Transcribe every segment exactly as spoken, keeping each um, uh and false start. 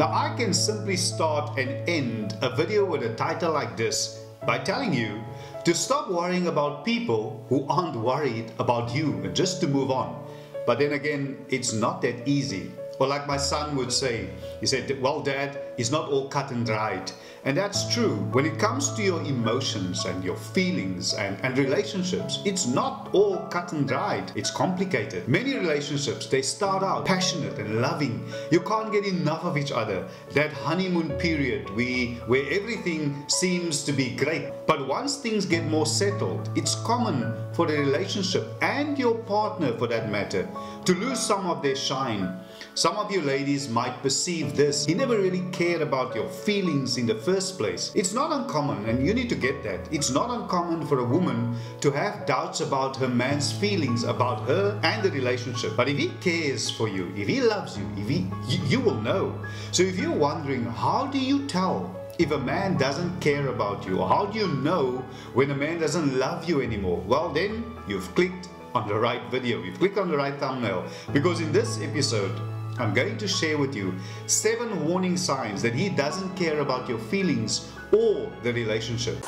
Now I can simply start and end a video with a title like this by telling you to stop worrying about people who aren't worried about you and just to move on. But then again, it's not that easy. Or like my son would say, he said, well, Dad, it's not all cut and dried. And that's true. When it comes to your emotions and your feelings and, and relationships, it's not all cut and dried. It's complicated. Many relationships, they start out passionate and loving. You can't get enough of each other. That honeymoon period we, where everything seems to be great. But once things get more settled, it's common for the relationship and your partner, for that matter, to lose some of their shine. Some of you ladies might perceive this. He never really cared about your feelings in the first place. It's not uncommon, and you need to get that. It's not uncommon for a woman to have doubts about her man's feelings about her and the relationship. But if he cares for you, if he loves you, if he, you, you will know. So if you're wondering, how do you tell if a man doesn't care about you? Or how do you know when a man doesn't love you anymore? Well, then you've clicked on the right video. You've clicked on the right thumbnail. Because in this episode, I'm going to share with you seven warning signs that he doesn't care about your feelings or the relationship.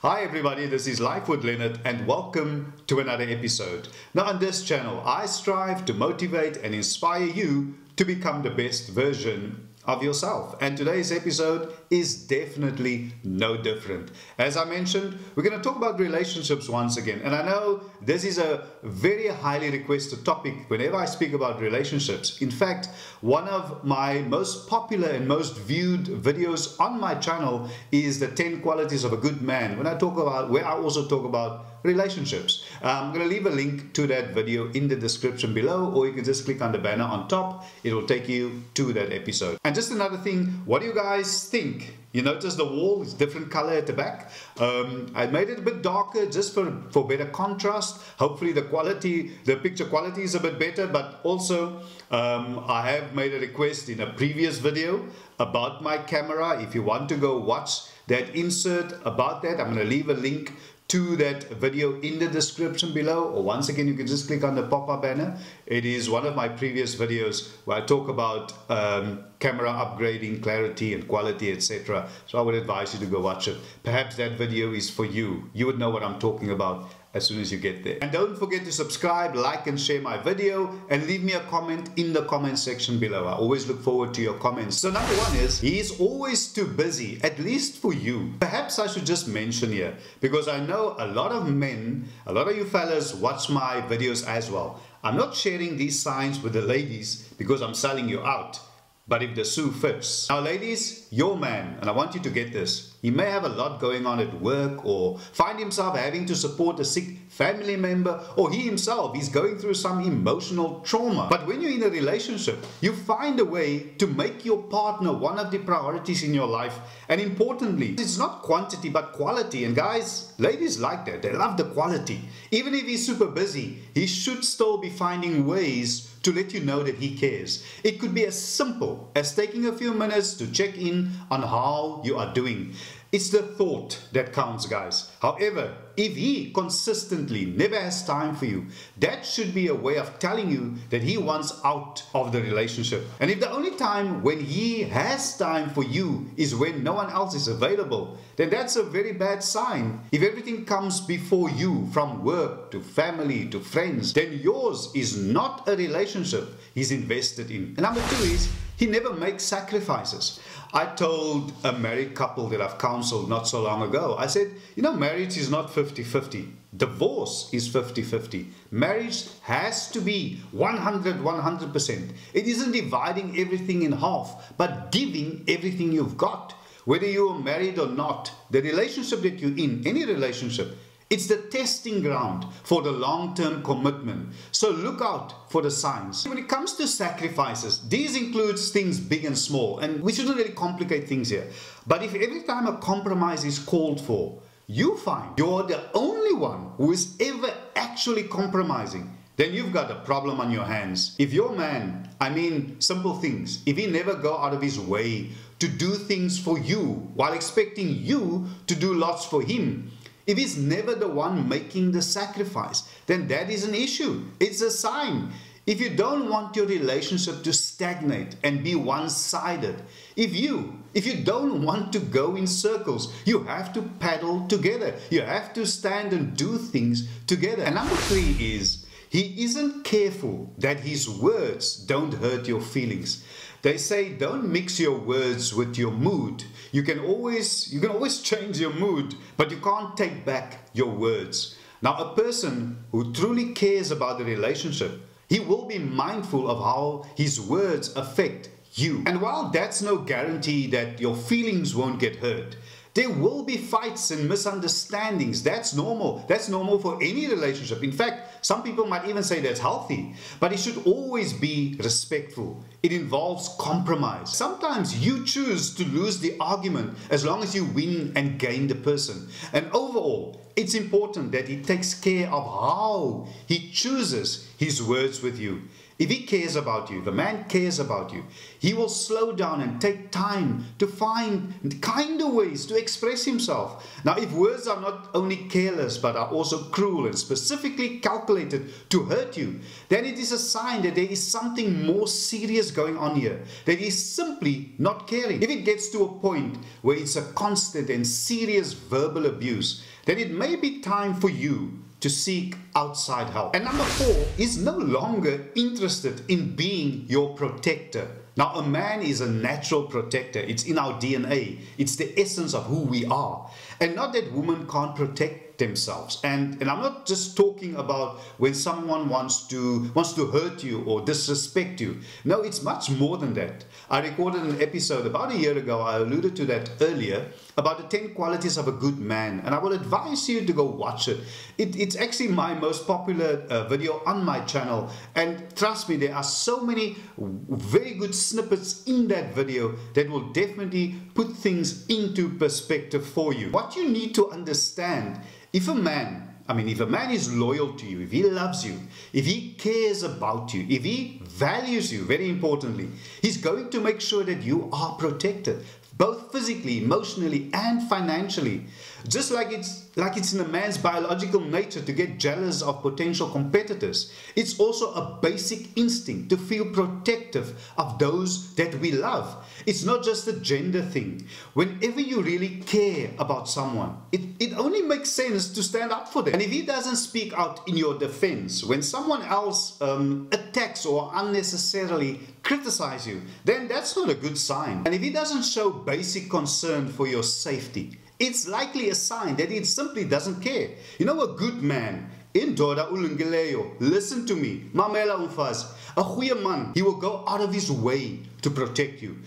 Hi everybody, this is Life with Leonard and welcome to another episode. Now on this channel, I strive to motivate and inspire you to become the best version of yourself, and today's episode is definitely no different. As I mentioned, we're going to talk about relationships once again, and I know this is a very highly requested topic whenever I speak about relationships. In fact, one of my most popular and most viewed videos on my channel is the ten qualities of a good man, when I talk about where I also talk about relationships. I'm going to leave a link to that video in the description below, or you can just click on the banner on top. It will take you to that episode. And just another thing, what do you guys think? You notice the wall is different color at the back. Um, I made it a bit darker just for, for better contrast. Hopefully the quality, the picture quality is a bit better, but also um, I have made a request in a previous video about my camera. If you want to go watch that insert about that, I'm going to leave a link to that video in the description below, or once again you can just click on the pop-up banner. It is one of my previous videos where I talk about um, camera upgrading, clarity and quality, et cetera. So I would advise you to go watch it. Perhaps that video is for you. You would know what I'm talking about as soon as you get there. And don't forget to subscribe, like and share my video, and leave me a comment in the comment section below. I always look forward to your comments. So number one is, he is always too busy, at least for you. Perhaps I should just mention here, because I know a lot of men, a lot of you fellas watch my videos as well. I'm not sharing these signs with the ladies because I'm selling you out, but if the shoe fits. Now ladies, your man, and I want you to get this, he may have a lot going on at work, or find himself having to support a sick family member, or he himself is going through some emotional trauma. But when you're in a relationship, you find a way to make your partner one of the priorities in your life. And importantly, it's not quantity but quality. And guys, ladies like that. They love the quality. Even if he's super busy, he should still be finding ways to let you know that he cares. It could be as simple as taking a few minutes to check in on how you are doing. It's the thought that counts, guys. However, if he consistently never has time for you, that should be a way of telling you that he wants out of the relationship. And if the only time when he has time for you is when no one else is available, then that's a very bad sign. If everything comes before you, from work to family to friends, then yours is not a relationship he's invested in. And number two is, he never makes sacrifices. I told a married couple that I've counseled not so long ago, I said, you know, marriage is not fifty fifty. Divorce is fifty fifty. Marriage has to be one hundred, one hundred percent. It isn't dividing everything in half, but giving everything you've got. Whether you are married or not, the relationship that you're in, any relationship, it's the testing ground for the long-term commitment. So look out for the signs. When it comes to sacrifices, these includes things big and small, and we shouldn't really complicate things here. But if every time a compromise is called for, you find you're the only one who is ever actually compromising, then you've got a problem on your hands. If your man, I mean simple things, if he never go out of his way to do things for you while expecting you to do lots for him, if he's never the one making the sacrifice, then that is an issue. It's a sign. If you don't want your relationship to stagnate and be one-sided, if you, if you don't want to go in circles, you have to paddle together. You have to stand and do things together. And number three is, he isn't careful that his words don't hurt your feelings. They say don't mix your words with your mood. You can always, you can always change your mood, but you can't take back your words. Now, a person who truly cares about the relationship, he will be mindful of how his words affect you. And while that's no guarantee that your feelings won't get hurt, there will be fights and misunderstandings. That's normal. That's normal for any relationship. In fact, some people might even say that's healthy, but it should always be respectful. It involves compromise. Sometimes you choose to lose the argument as long as you win and gain the person. And overall, it's important that he takes care of how he chooses his words with you. If he cares about you, the man cares about you, he will slow down and take time to find kinder ways to express himself. Now, if words are not only careless but are also cruel and specifically calculated to hurt you, then it is a sign that there is something more serious going on here, that he is simply not caring. If it gets to a point where it's a constant and serious verbal abuse, then it may be time for you to seek outside help. And number four is no longer interested in being your protector. Now, a man is a natural protector. It's in our D N A. It's the essence of who we are. And not that women can't protect themselves. And, and I'm not just talking about when someone wants to, wants to hurt you or disrespect you. No, it's much more than that. I recorded an episode about a year ago. I alluded to that earlier, about the ten qualities of a good man, and I will advise you to go watch it. it it's actually my most popular uh, video on my channel, and trust me, there are so many very good snippets in that video that will definitely put things into perspective for you. What you need to understand, if a man I mean, if a man is loyal to you, if he loves you, if he cares about you, if he values you, very importantly, he's going to make sure that you are protected, both physically, emotionally, and financially. Just like it's, like it's in a man's biological nature to get jealous of potential competitors, it's also a basic instinct to feel protective of those that we love. It's not just a gender thing. Whenever you really care about someone, it, it only makes sense to stand up for them. And if he doesn't speak out in your defense, when someone else um, attacks or unnecessarily criticize you, then that's not a good sign. And if he doesn't show basic concern for your safety, it's likely a sign that he simply doesn't care. You know, a good man, indoda ulungeleyo, listen to me, mamela umfazi, a goeie man, he will go out of his way to protect you.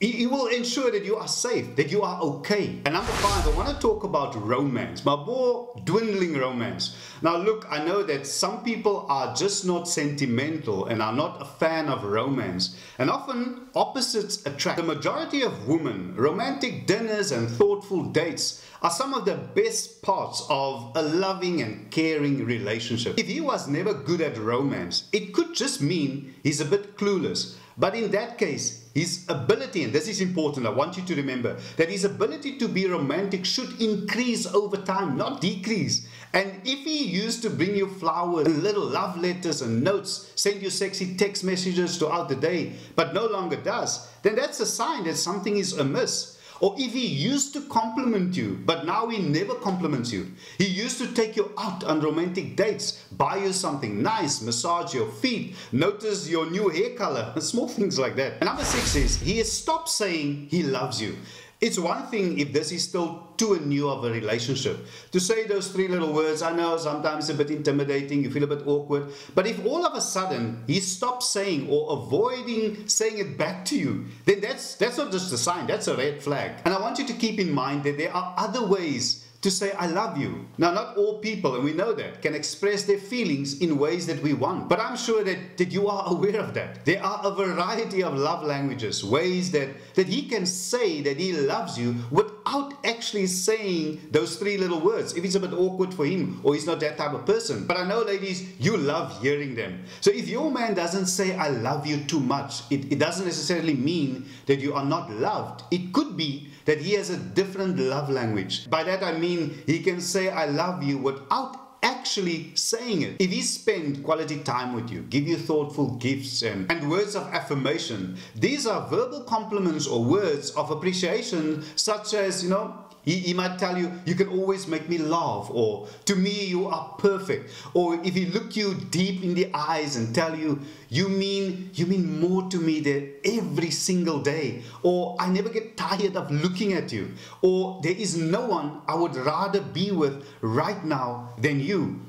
He, he will ensure that you are safe, that you are okay. And number five, I want to talk about romance, but more dwindling romance. Now look, I know that some people are just not sentimental and are not a fan of romance. And often opposites attract. The majority of women, romantic dinners and thoughtful dates are some of the best parts of a loving and caring relationship. If he was never good at romance, it could just mean he's a bit clueless. But in that case, his ability, and this is important, I want you to remember, that his ability to be romantic should increase over time, not decrease. And if he used to bring you flowers and little love letters and notes, send you sexy text messages throughout the day, but no longer does, then that's a sign that something is amiss. Or if he used to compliment you, but now he never compliments you. He used to take you out on romantic dates, buy you something nice, massage your feet, notice your new hair color, and small things like that. And number six is, he has stopped saying he loves you. It's one thing if this is still too new of a relationship. To say those three little words, I know sometimes it's a bit intimidating, you feel a bit awkward, but if all of a sudden he stops saying or avoiding saying it back to you, then that's, that's not just a sign, that's a red flag. And I want you to keep in mind that there are other ways to say I love you. Now, not all people, and we know that, can express their feelings in ways that we want. But I'm sure that, that you are aware of that. There are a variety of love languages, ways that, that he can say that he loves you without actually saying those three little words, if it's a bit awkward for him or he's not that type of person. But I know, ladies, you love hearing them. So if your man doesn't say I love you too much, it, it doesn't necessarily mean that you are not loved. It could be that he has a different love language. By that I mean he can say I love you without actually saying it. If he spends quality time with you, give you thoughtful gifts and, and words of affirmation, these are verbal compliments or words of appreciation, such as, you know, He, he might tell you, you can always make me laugh, or to me you are perfect. Or if he look you deep in the eyes and tell you, you mean you mean more to me than every single day, or I never get tired of looking at you, or there is no one I would rather be with right now than you.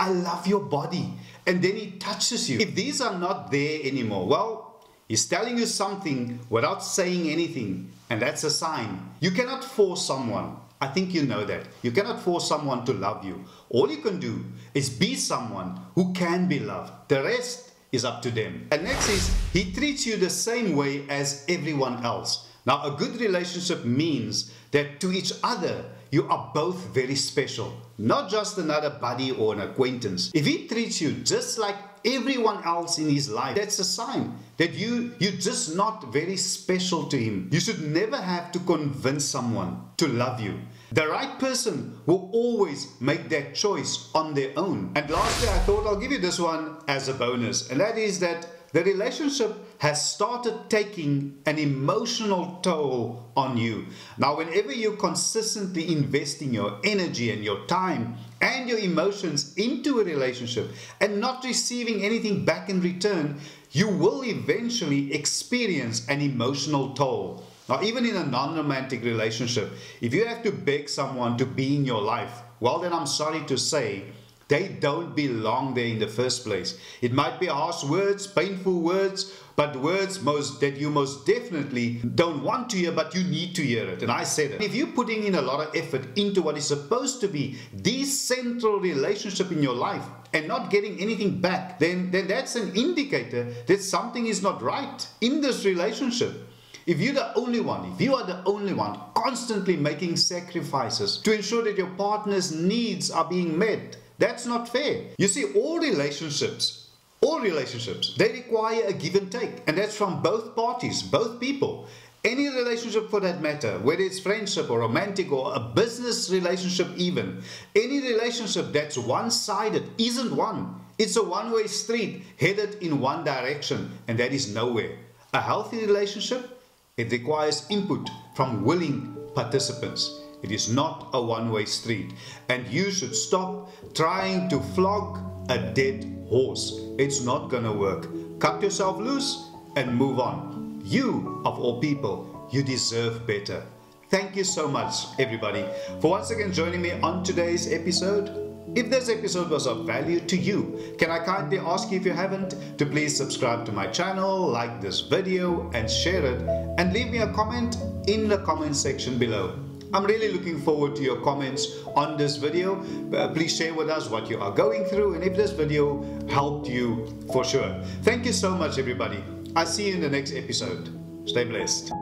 I love your body. And then he touches you. If these are not there anymore, well, he's telling you something without saying anything, and that's a sign. You cannot force someone. I think you know that. You cannot force someone to love you. All you can do is be someone who can be loved. The rest is up to them. And next is, he treats you the same way as everyone else. Now, a good relationship means that to each other, you are both very special. Not just another buddy or an acquaintance. If he treats you just like everyone else in his life, that's a sign that you, you're just not very special to him. You should never have to convince someone to love you. The right person will always make that choice on their own. And lastly, I thought I'll give you this one as a bonus, and that is that the relationship has started taking an emotional toll on you. Now, whenever you consistently invest in your energy and your time and your emotions into a relationship and not receiving anything back in return, you will eventually experience an emotional toll. Now, even in a non-romantic relationship, if you have to beg someone to be in your life, well, then I'm sorry to say, they don't belong there in the first place. It might be harsh words, painful words, but words most, that you most definitely don't want to hear, but you need to hear it. And I said it. If you're putting in a lot of effort into what is supposed to be the central relationship in your life and not getting anything back, then, then that's an indicator that something is not right in this relationship. If you're the only one, if you are the only one constantly making sacrifices to ensure that your partner's needs are being met, that's not fair. You see, all relationships, all relationships, they require a give and take. And that's from both parties, both people. Any relationship for that matter, whether it's friendship or romantic or a business relationship even, any relationship that's one-sided isn't one. It's a one-way street headed in one direction, and that is nowhere. A healthy relationship, it requires input from willing participants. It is not a one-way street, and you should stop trying to flog a dead horse. It's not gonna work. Cut yourself loose and move on. You, of all people, you deserve better. Thank you so much, everybody, for once again joining me on today's episode. If this episode was of value to you, can I kindly ask you, if you haven't, to please subscribe to my channel, like this video and share it, and leave me a comment in the comment section below. I'm really looking forward to your comments on this video. Uh, please share with us what you are going through and if this video helped you, for sure. Thank you so much, everybody. I'll see you in the next episode. Stay blessed.